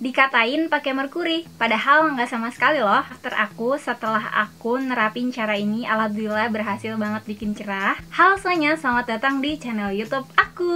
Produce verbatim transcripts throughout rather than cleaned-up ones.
dikatain pakai Merkuri, padahal nggak sama sekali loh. After aku, setelah aku nerapin cara ini, alhamdulillah berhasil banget bikin cerah. Halo semuanya, selamat datang di channel YouTube aku.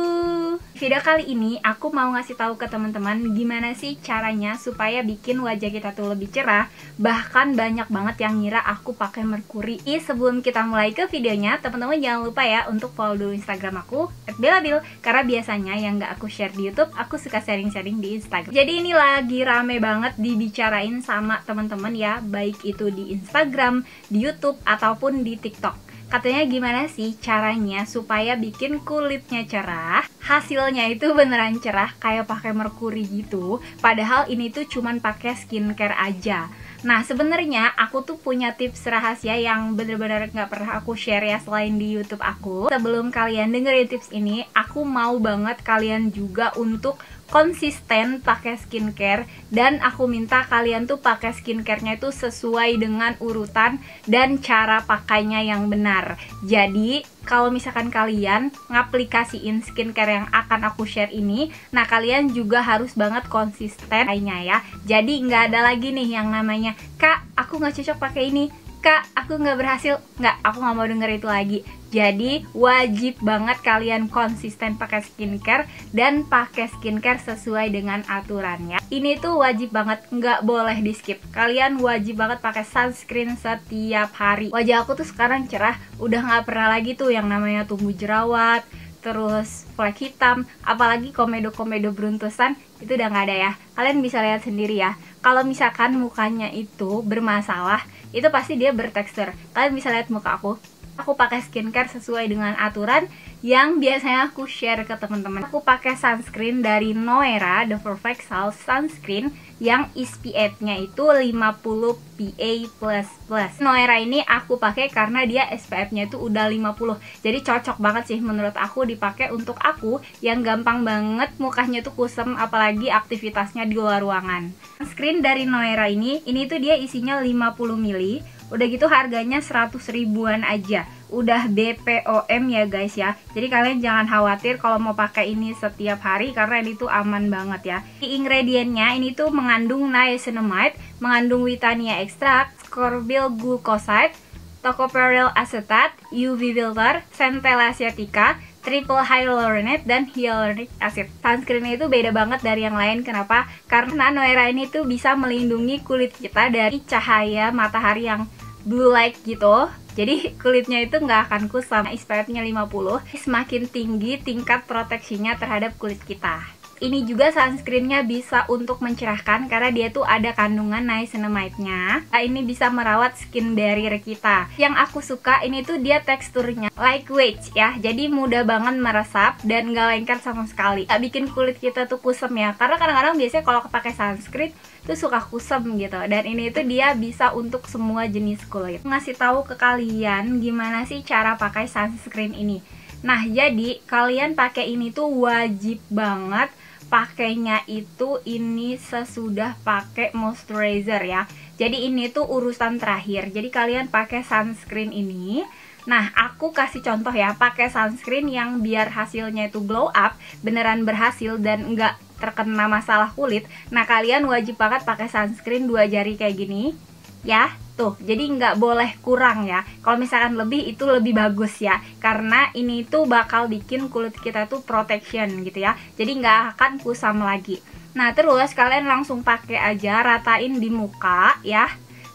Video kali ini aku mau ngasih tahu ke teman-teman gimana sih caranya supaya bikin wajah kita tuh lebih cerah. Bahkan banyak banget yang ngira aku pakai Merkuri. Ih, sebelum kita mulai ke videonya, teman-teman jangan lupa ya untuk follow dulu Instagram aku et belabil, karena biasanya yang nggak aku share di YouTube, aku suka sharing-sharing di Instagram. Jadi inilah lagi rame banget dibicarain sama teman-teman ya, baik itu di Instagram, di YouTube, ataupun di TikTok. Katanya gimana sih caranya supaya bikin kulitnya cerah, hasilnya itu beneran cerah kayak pakai Merkuri gitu, padahal ini tuh cuman pakai skincare aja. Nah, sebenarnya aku tuh punya tips rahasia yang bener-bener gak pernah aku share ya selain di YouTube aku. Sebelum kalian dengerin tips ini, aku mau banget kalian juga untuk konsisten pakai skincare, dan aku minta kalian tuh pakai skincarenya itu sesuai dengan urutan dan cara pakainya yang benar. Jadi kalau misalkan kalian ngaplikasiin skincare yang akan aku share ini, nah kalian juga harus banget konsisten kayaknya ya. Jadi nggak ada lagi nih yang namanya, kak aku nggak cocok pakai ini, kak aku nggak berhasil, nggak, aku nggak mau denger itu lagi. Jadi wajib banget kalian konsisten pakai skincare, dan pakai skincare sesuai dengan aturannya. Ini tuh wajib banget, nggak boleh di skip. Kalian wajib banget pakai sunscreen setiap hari. Wajah aku tuh sekarang cerah, udah nggak pernah lagi tuh yang namanya tumbuh jerawat, terus flek hitam, apalagi komedo-komedo beruntusan, itu udah nggak ada ya. Kalian bisa lihat sendiri ya, kalau misalkan mukanya itu bermasalah, itu pasti dia bertekstur. Kalian bisa lihat muka aku, aku pakai skincare sesuai dengan aturan yang biasanya aku share ke teman-teman. Aku pakai sunscreen dari Noera the Perfect Sun Sunscreen yang S P F-nya itu lima puluh P A plus plus. Noera ini aku pakai karena dia S P F-nya itu udah lima puluh. Jadi cocok banget sih menurut aku dipakai untuk aku yang gampang banget mukanya tuh kusam, apalagi aktivitasnya di luar ruangan. Sunscreen dari Noera ini, ini tuh dia isinya lima puluh mili. Udah gitu harganya seratus ribuan aja. Udah B P O M ya guys ya. Jadi kalian jangan khawatir kalau mau pakai ini setiap hari, karena ini tuh aman banget ya. Di ingredientnya ini tuh mengandung niacinamide, mengandung witania ekstrak, scorbyl glucoside, tocopherol acetate, U V filter, centella asiatica, triple hyaluronate, dan hyaluronic acid. Sunscreennya itu beda banget dari yang lain. Kenapa? Karena Noera ini tuh bisa melindungi kulit kita dari cahaya matahari yang blue light gitu. Jadi kulitnya itu nggak akan kusam. S P F-nya lima puluh, semakin tinggi tingkat proteksinya terhadap kulit kita. Ini juga sunscreennya bisa untuk mencerahkan karena dia tuh ada kandungan niacinamide-nya. Nah, ini bisa merawat skin barrier kita. Yang aku suka ini tuh dia teksturnya lightweight ya, jadi mudah banget meresap dan nggak lengket sama sekali. Nggak bikin kulit kita tuh kusam ya, karena kadang-kadang biasanya kalau pakai sunscreen tuh suka kusam gitu. Dan ini tuh dia bisa untuk semua jenis kulit. Ngasih tahu ke kalian gimana sih cara pakai sunscreen ini. Nah, jadi kalian pakai ini tuh wajib banget pakainya itu ini sesudah pakai moisturizer ya. Jadi ini tuh urusan terakhir. Jadi kalian pakai sunscreen ini. Nah, aku kasih contoh ya, pakai sunscreen yang biar hasilnya itu glow up, beneran berhasil dan nggak terkena masalah kulit. Nah, kalian wajib banget pakai sunscreen dua jari kayak gini ya. Tuh, jadi nggak boleh kurang ya. Kalau misalkan lebih itu lebih bagus ya, karena ini tuh bakal bikin kulit kita tuh protection gitu ya. Jadi nggak akan kusam lagi. Nah, terus kalian langsung pakai aja, ratain di muka ya.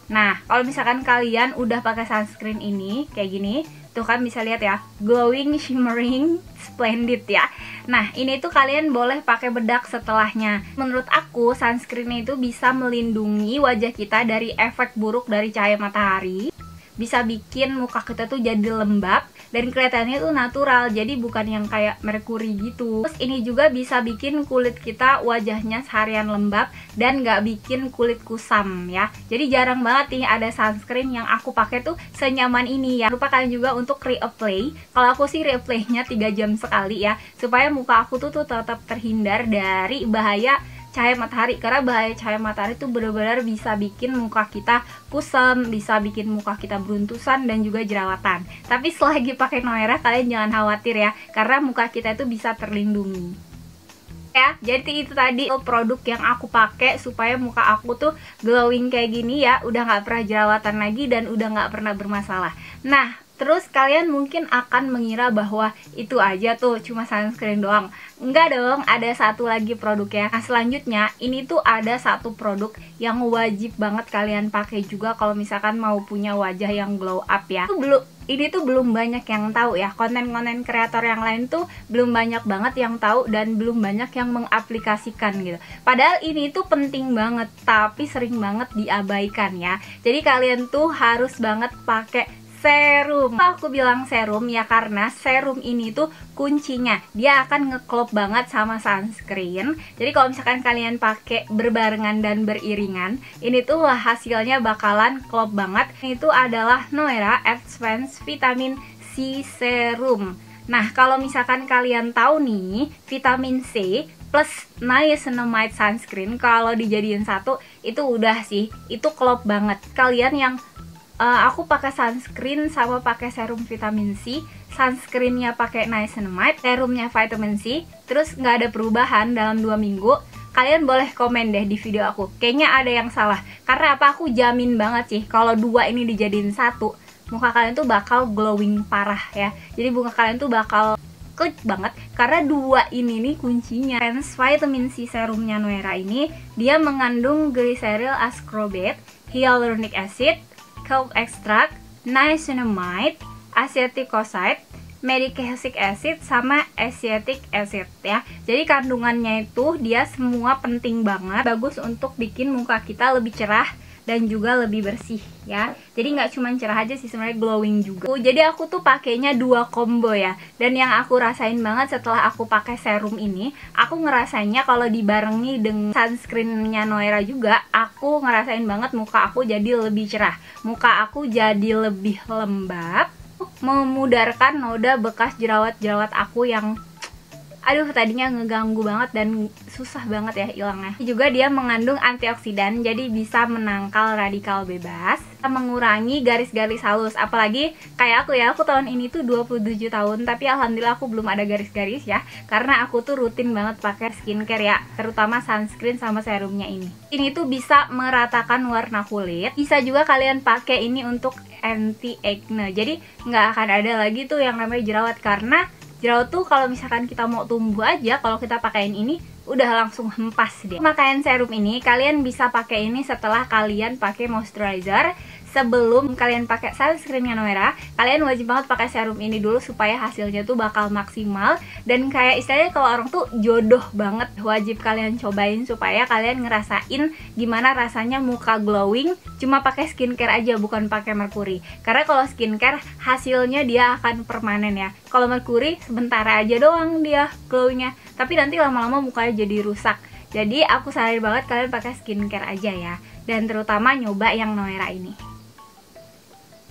Nah, kalau misalkan kalian udah pakai sunscreen ini kayak gini, tuh kan bisa lihat ya, glowing, shimmering, splendid ya. Nah, ini tuh kalian boleh pakai bedak setelahnya. Menurut aku sunscreen itu bisa melindungi wajah kita dari efek buruk dari cahaya matahari. Bisa bikin muka kita tuh jadi lembab dan kelihatannya tuh natural, jadi bukan yang kayak Merkuri gitu. Terus ini juga bisa bikin kulit kita wajahnya seharian lembab dan nggak bikin kulit kusam ya. Jadi jarang banget nih ada sunscreen yang aku pakai tuh senyaman ini ya. Lupa kalian juga untuk reapply. Kalau aku sih reapply-nya tiga jam sekali ya, supaya muka aku tuh, tuh tetap terhindar dari bahaya cahaya matahari, karena bahaya cahaya matahari itu benar-benar bisa bikin muka kita kusam, bisa bikin muka kita beruntusan dan juga jerawatan. Tapi selagi pakai Noera kalian jangan khawatir ya, karena muka kita itu bisa terlindungi. ya. Jadi itu tadi produk yang aku pakai supaya muka aku tuh glowing kayak gini ya, udah nggak pernah jerawatan lagi dan udah nggak pernah bermasalah. Nah, terus kalian mungkin akan mengira bahwa itu aja tuh cuma sunscreen doang. Enggak dong, ada satu lagi produknya. Nah, selanjutnya ini tuh ada satu produk yang wajib banget kalian pakai juga kalau misalkan mau punya wajah yang glow up ya. Itu belum Ini tuh belum banyak yang tahu ya, konten-konten kreator yang lain tuh belum banyak banget yang tahu dan belum banyak yang mengaplikasikan gitu. Padahal ini tuh penting banget, tapi sering banget diabaikan ya. Jadi kalian tuh harus banget pakai serum. Kalau aku bilang serum ya karena serum ini tuh kuncinya, dia akan ngeklop banget sama sunscreen. Jadi kalau misalkan kalian pakai berbarengan dan beriringan, ini tuh hasilnya bakalan klop banget. Itu adalah Noera Advanced Vitamin C Serum. Nah, kalau misalkan kalian tahu nih, vitamin C plus niacinamide sunscreen kalau dijadiin satu, itu udah sih, itu klop banget. Kalian yang Uh, aku pakai sunscreen sama pakai serum vitamin C, sunscreennya pakai niacinamide, serumnya vitamin C, terus nggak ada perubahan dalam dua minggu, kalian boleh komen deh di video aku, kayaknya ada yang salah. Karena apa, aku jamin banget sih kalau dua ini dijadiin satu, muka kalian tuh bakal glowing parah ya. Jadi muka kalian tuh bakal good banget karena dua ini nih kuncinya. Advanced vitamin C serumnya Noera ini dia mengandung glyceril ascorbate, hyaluronic acid, kelp extract, niacinamide, aceticoside, medicacic acid, sama acetic acid ya. Jadi kandungannya itu dia semua penting banget, bagus untuk bikin muka kita lebih cerah dan juga lebih bersih ya. Jadi nggak cuma cerah aja sih, sebenarnya glowing juga. Jadi aku tuh pakainya dua combo ya. Dan yang aku rasain banget setelah aku pakai serum ini, aku ngerasainnya kalau dibarengi dengan sunscreennya Noera juga, aku ngerasain banget muka aku jadi lebih cerah, muka aku jadi lebih lembab, memudarkan noda bekas jerawat-jerawat aku yang aduh tadinya ngeganggu banget dan susah banget ya hilangnya. Juga dia mengandung antioksidan, jadi bisa menangkal radikal bebas, mengurangi garis-garis halus. Apalagi kayak aku ya, aku tahun ini tuh dua puluh tujuh tahun, tapi alhamdulillah aku belum ada garis-garis ya, karena aku tuh rutin banget pakai skincare ya, terutama sunscreen sama serumnya ini. Ini tuh bisa meratakan warna kulit. Bisa juga kalian pakai ini untuk anti acne, jadi nggak akan ada lagi tuh yang namanya jerawat. Karena jerawat tuh kalau misalkan kita mau tumbuh aja, kalau kita pakaiin ini udah langsung hempas deh. Pakaian serum ini kalian bisa pakai ini setelah kalian pakai moisturizer. Sebelum kalian pakai sunscreennya Noera, kalian wajib banget pakai serum ini dulu supaya hasilnya tuh bakal maksimal. Dan kayak istilahnya kalau orang tuh jodoh banget, wajib kalian cobain supaya kalian ngerasain gimana rasanya muka glowing cuma pakai skincare aja, bukan pakai Merkuri. Karena kalau skincare hasilnya dia akan permanen ya. Kalau Merkuri sebentar aja doang dia glowingnya, tapi nanti lama-lama mukanya jadi rusak. Jadi aku saranin banget kalian pakai skincare aja ya, dan terutama nyoba yang Noera ini.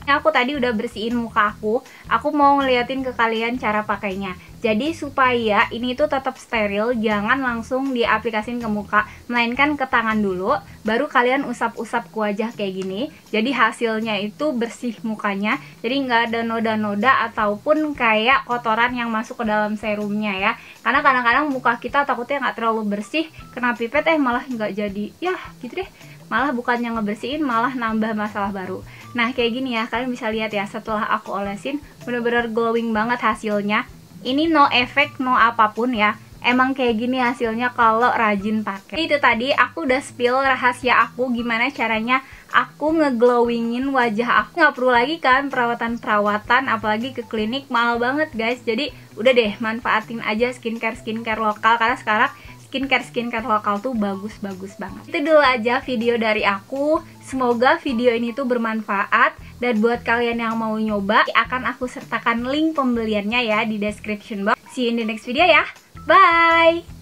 Aku tadi udah bersihin muka aku, aku mau ngeliatin ke kalian cara pakainya. Jadi supaya ini tuh tetap steril, jangan langsung diaplikasiin ke muka, melainkan ke tangan dulu, baru kalian usap-usap ke wajah kayak gini. Jadi hasilnya itu bersih mukanya, jadi nggak ada noda-noda ataupun kayak kotoran yang masuk ke dalam serumnya ya. Karena kadang-kadang muka kita takutnya nggak terlalu bersih, kena pipet eh malah nggak jadi, ya gitu deh. Malah bukannya ngebersihin, malah nambah masalah baru. Nah kayak gini ya, kalian bisa lihat ya, setelah aku olesin bener-bener glowing banget hasilnya. Ini no efek, no apapun ya. Emang kayak gini hasilnya kalau rajin pakai. Itu tadi aku udah spill rahasia aku gimana caranya aku ngeglowingin wajah aku. Nggak perlu lagi kan perawatan-perawatan, apalagi ke klinik mahal banget guys. Jadi udah deh, manfaatin aja skincare-skincare lokal, karena sekarang skincare-skincare lokal tuh bagus-bagus banget. Itu dulu aja video dari aku. Semoga video ini tuh bermanfaat. Dan buat kalian yang mau nyoba, akan aku sertakan link pembeliannya ya di description box. See you in the next video ya. Bye!